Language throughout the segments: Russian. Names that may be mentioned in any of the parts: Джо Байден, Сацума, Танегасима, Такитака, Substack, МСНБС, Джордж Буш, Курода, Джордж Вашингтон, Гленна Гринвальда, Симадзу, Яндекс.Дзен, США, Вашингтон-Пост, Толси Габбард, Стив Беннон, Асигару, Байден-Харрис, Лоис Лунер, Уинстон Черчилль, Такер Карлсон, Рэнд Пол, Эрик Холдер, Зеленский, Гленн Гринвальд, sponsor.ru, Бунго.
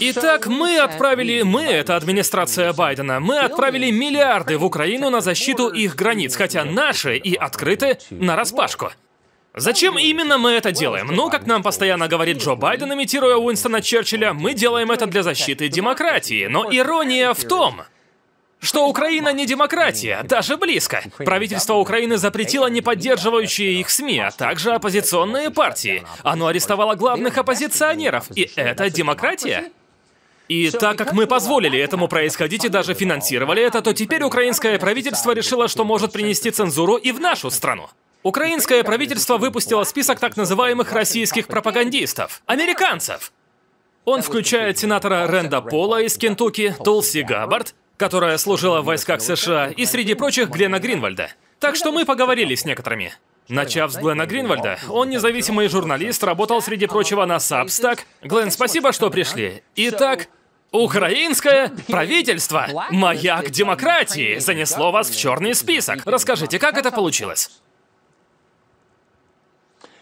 Итак, это администрация Байдена, мы отправили миллиарды в Украину на защиту их границ, хотя наши и открыты нараспашку. Зачем именно мы это делаем? Ну, как нам постоянно говорит Джо Байден, имитируя Уинстона Черчилля, мы делаем это для защиты демократии. Но ирония в том, что Украина не демократия, даже близко. Правительство Украины запретило неподдерживающие их СМИ, а также оппозиционные партии. Оно арестовало главных оппозиционеров, и это демократия? И так как мы позволили этому происходить и даже финансировали это, то теперь украинское правительство решило, что может принести цензуру и в нашу страну. Украинское правительство выпустило список так называемых российских пропагандистов, американцев. Он включает сенатора Рэнда Пола из Кентукки, Толси Габбард, которая служила в войсках США, и среди прочих Гленна Гринвальда. Так что мы поговорили с некоторыми. Начав с Гленна Гринвальда, он независимый журналист, работал, среди прочего, на Substack. Глен, спасибо, что пришли. Итак, украинское правительство, маяк демократии, занесло вас в черный список. Расскажите, как это получилось?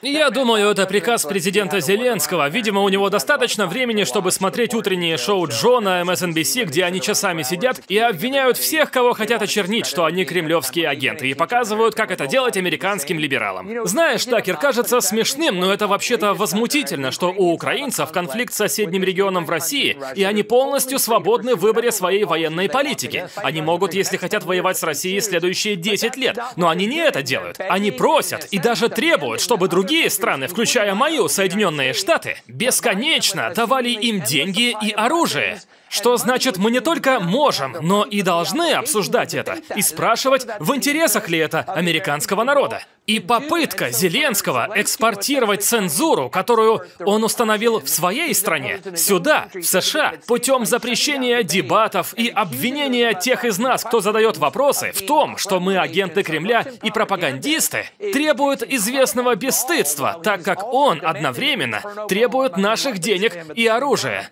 Я думаю, это приказ президента Зеленского. Видимо, у него достаточно времени, чтобы смотреть утренние шоу Джо на МСНБС, где они часами сидят и обвиняют всех, кого хотят очернить, что они кремлевские агенты, и показывают, как это делать американским либералам. Знаешь, Такер, кажется смешным, но это вообще-то возмутительно, что у украинцев конфликт с соседним регионом в России, и они полностью свободны в выборе своей военной политики. Они могут, если хотят, воевать с Россией следующие 10 лет, но они не это делают. Они просят и даже требуют, чтобы другие страны, включая мою, Соединенные Штаты, бесконечно давали им деньги и оружие. Что значит, мы не только можем, но и должны обсуждать это и спрашивать, в интересах ли это американского народа. И попытка Зеленского экспортировать цензуру, которую он установил в своей стране, сюда, в США, путем запрещения дебатов и обвинения тех из нас, кто задает вопросы, в том, что мы агенты Кремля и пропагандисты, требует известного бесстыдства, так как он одновременно требует наших денег и оружия.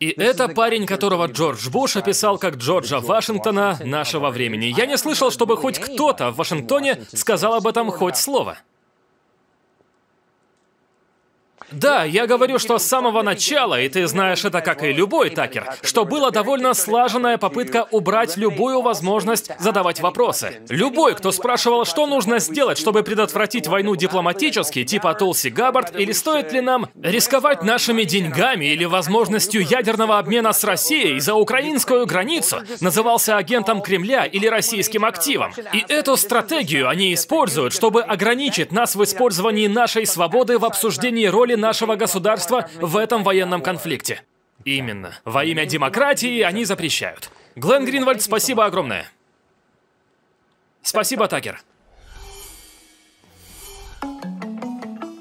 И это парень, которого Джордж Буш описал как Джорджа Вашингтона нашего времени. Я не слышал, чтобы хоть кто-то в Вашингтоне сказал об этом хоть слово. Да, я говорю, что с самого начала, и ты знаешь это, как и любой, Такер, что была довольно слаженная попытка убрать любую возможность задавать вопросы. Любой, кто спрашивал, что нужно сделать, чтобы предотвратить войну дипломатически, типа Толси Габбард, или стоит ли нам рисковать нашими деньгами или возможностью ядерного обмена с Россией за украинскую границу, назывался агентом Кремля или российским активом. И эту стратегию они используют, чтобы ограничить нас в использовании нашей свободы в обсуждении роли нашего государства в этом военном конфликте. Именно. Во имя демократии они запрещают. Гленн Гринвальд, спасибо огромное. Спасибо, Такер.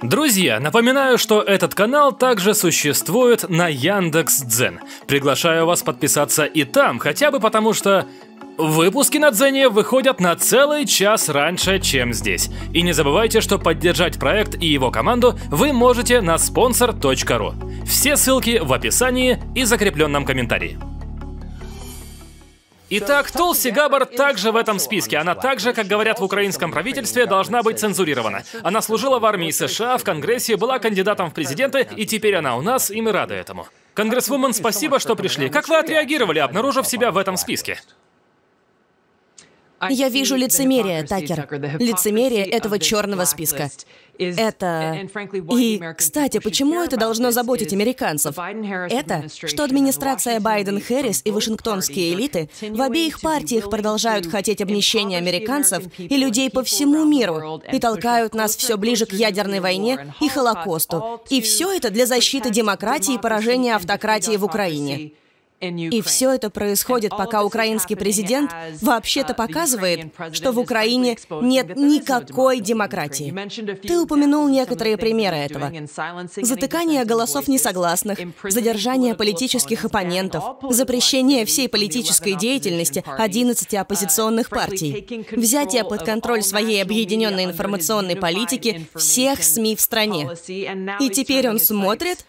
Друзья, напоминаю, что этот канал также существует на Яндекс.Дзен. Приглашаю вас подписаться и там, хотя бы потому, что выпуски на Дзене выходят на целый час раньше, чем здесь. И не забывайте, что поддержать проект и его команду вы можете на sponsor.ru. Все ссылки в описании и закрепленном комментарии. Итак, Толси Габбард также в этом списке. Она также, как говорят в украинском правительстве, должна быть цензурирована. Она служила в армии США, в Конгрессе, была кандидатом в президенты, и теперь она у нас, и мы рады этому. Конгрессвумен, спасибо, что пришли. Как вы отреагировали, обнаружив себя в этом списке? Я вижу лицемерие, Такер. Лицемерие этого черного списка. Это... И, кстати, почему это должно заботить американцев? Это, что администрация Байден-Харрис и вашингтонские элиты в обеих партиях продолжают хотеть обнищения американцев и людей по всему миру и толкают нас все ближе к ядерной войне и Холокосту. И все это для защиты демократии и поражения автократии в Украине. И все это происходит, пока украинский президент вообще-то показывает, что в Украине нет никакой демократии. Ты упомянул некоторые примеры этого. Затыкание голосов несогласных, задержание политических оппонентов, запрещение всей политической деятельности 11 оппозиционных партий, взятие под контроль своей объединенной информационной политики всех СМИ в стране. И теперь он смотрит,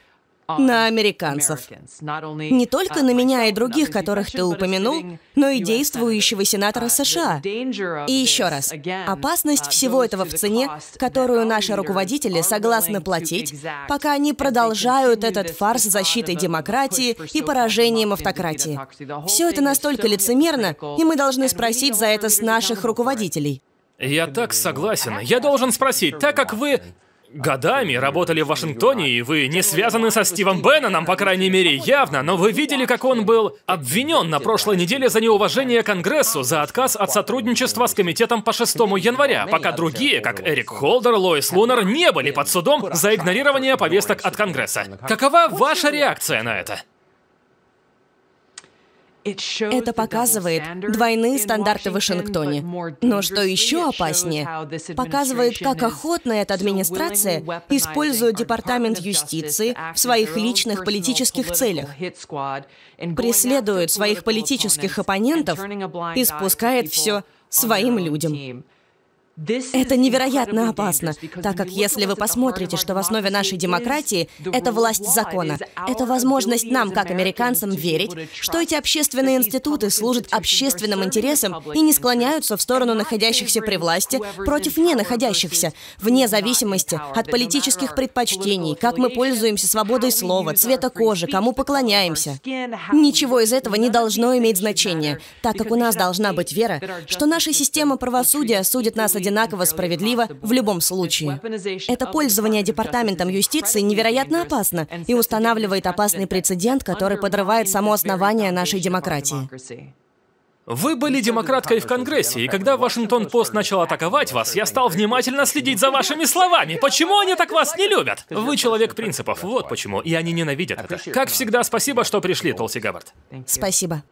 на американцев. Не только на меня и других, которых ты упомянул, но и действующего сенатора США. И еще раз, опасность всего этого в цене, которую наши руководители согласны платить, пока они продолжают этот фарс защиты демократии и поражением автократии. Все это настолько лицемерно, и мы должны спросить за это с наших руководителей. Я так согласен. Я должен спросить, так как вы годами работали в Вашингтоне, и вы не связаны со Стивом Бенноном, по крайней мере, явно, но вы видели, как он был обвинен на прошлой неделе за неуважение Конгрессу, за отказ от сотрудничества с комитетом по 6 января, пока другие, как Эрик Холдер, Лоис Лунер, не были под судом за игнорирование повесток от Конгресса. Какова ваша реакция на это? Это показывает двойные стандарты в Вашингтоне. Но что еще опаснее, показывает, как охотно эта администрация использует Департамент юстиции в своих личных политических целях, преследует своих политических оппонентов и спускает все своим людям. Это невероятно опасно, так как если вы посмотрите, что в основе нашей демократии — это власть закона, это возможность нам, как американцам, верить, что эти общественные институты служат общественным интересам и не склоняются в сторону находящихся при власти против не находящихся, вне зависимости от политических предпочтений, как мы пользуемся свободой слова, цвета кожи, кому поклоняемся. Ничего из этого не должно иметь значения, так как у нас должна быть вера, что наша система правосудия судит нас одинаково справедливо в любом случае. Это пользование Департаментом юстиции невероятно опасно и устанавливает опасный прецедент, который подрывает само основание нашей демократии. Вы были демократкой в Конгрессе, и когда Вашингтон-Пост начал атаковать вас, я стал внимательно следить за вашими словами. Почему они так вас не любят? Вы человек принципов, вот почему, и они ненавидят это. Как всегда, спасибо, что пришли, Толси Габбард. Спасибо.